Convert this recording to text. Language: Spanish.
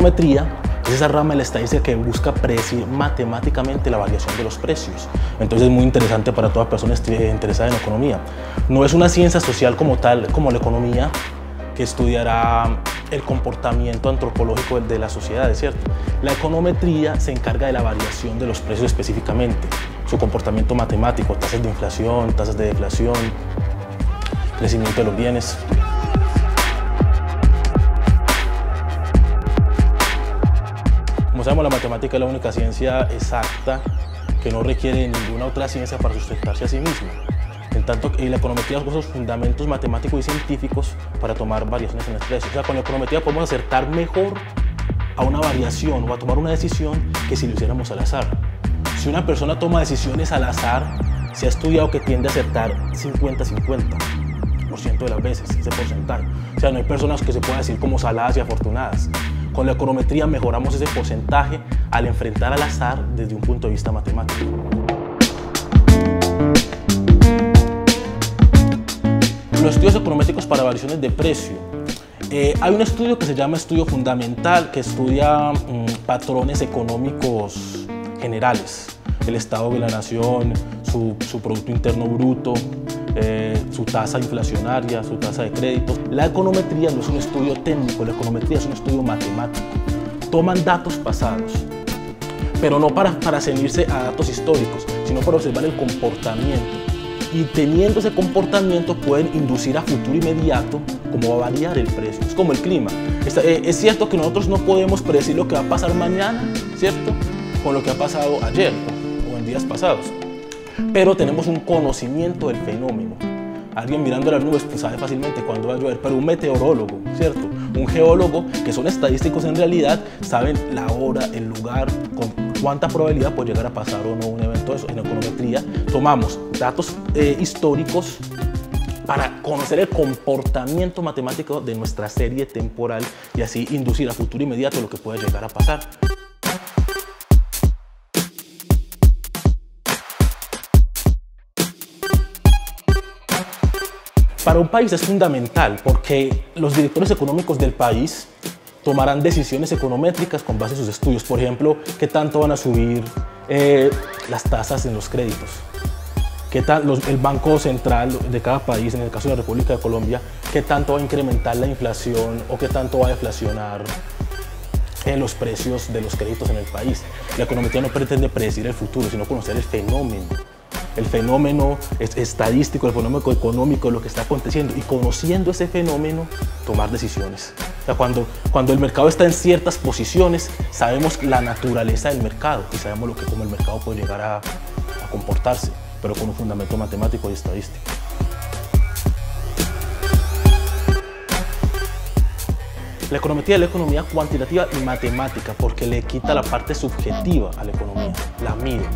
econometría es esa rama de la estadística que busca predecir matemáticamente la variación de los precios. Entonces es muy interesante para toda persona interesada en economía. No es una ciencia social como tal, como la economía, que estudiará el comportamiento antropológico de la sociedad, ¿cierto? La econometría se encarga de la variación de los precios específicamente, su comportamiento matemático, tasas de inflación, tasas de deflación, crecimiento de los bienes. Como sabemos, la matemática es la única ciencia exacta que no requiere de ninguna otra ciencia para sustentarse a sí misma. En tanto, y la econometría usa los fundamentos matemáticos y científicos para tomar variaciones en el precio. O sea, con la econometría podemos acertar mejor a una variación o a tomar una decisión que si lo hiciéramos al azar. Si una persona toma decisiones al azar, se ha estudiado que tiende a acertar 50-50% de las veces, ese porcentaje. O sea, no hay personas que se puedan decir como saladas y afortunadas. Con la econometría mejoramos ese porcentaje al enfrentar al azar desde un punto de vista matemático. Los estudios econométricos para variaciones de precio. Hay un estudio que se llama estudio fundamental, que estudia patrones económicos generales, el estado de la nación, su Producto Interno Bruto, su tasa inflacionaria, su tasa de crédito. La econometría no es un estudio técnico, la econometría es un estudio matemático. Toman datos pasados, pero no para ceñirse a datos históricos, sino para observar el comportamiento. Y teniendo ese comportamiento pueden inducir a futuro inmediato cómo va a variar el precio. Es como el clima. Es cierto que nosotros no podemos predecir lo que va a pasar mañana, ¿cierto? Con lo que ha pasado ayer o en días pasados. Pero tenemos un conocimiento del fenómeno. Alguien mirando las nubes pues sabe fácilmente cuándo va a llover, pero un meteorólogo, ¿cierto? Un geólogo, que son estadísticos en realidad, saben la hora, el lugar, con cuánta probabilidad puede llegar a pasar o no un evento. Eso en econometría tomamos datos históricos para conocer el comportamiento matemático de nuestra serie temporal y así inducir a futuro inmediato lo que puede llegar a pasar. Para un país es fundamental porque los directores económicos del país tomarán decisiones econométricas con base en sus estudios. Por ejemplo, qué tanto van a subir las tasas en los créditos, qué tan, el Banco Central de cada país, en el caso de la República de Colombia, qué tanto va a incrementar la inflación o qué tanto va a deflacionar los precios de los créditos en el país. La economía no pretende predecir el futuro, sino conocer el fenómeno. El fenómeno estadístico, el fenómeno económico, lo que está aconteciendo, y conociendo ese fenómeno, tomar decisiones. O sea, cuando el mercado está en ciertas posiciones, sabemos la naturaleza del mercado y sabemos cómo el mercado puede llegar a comportarse, pero con un fundamento matemático y estadístico. La econometría es la economía cuantitativa y matemática porque le quita la parte subjetiva a la economía, la mide.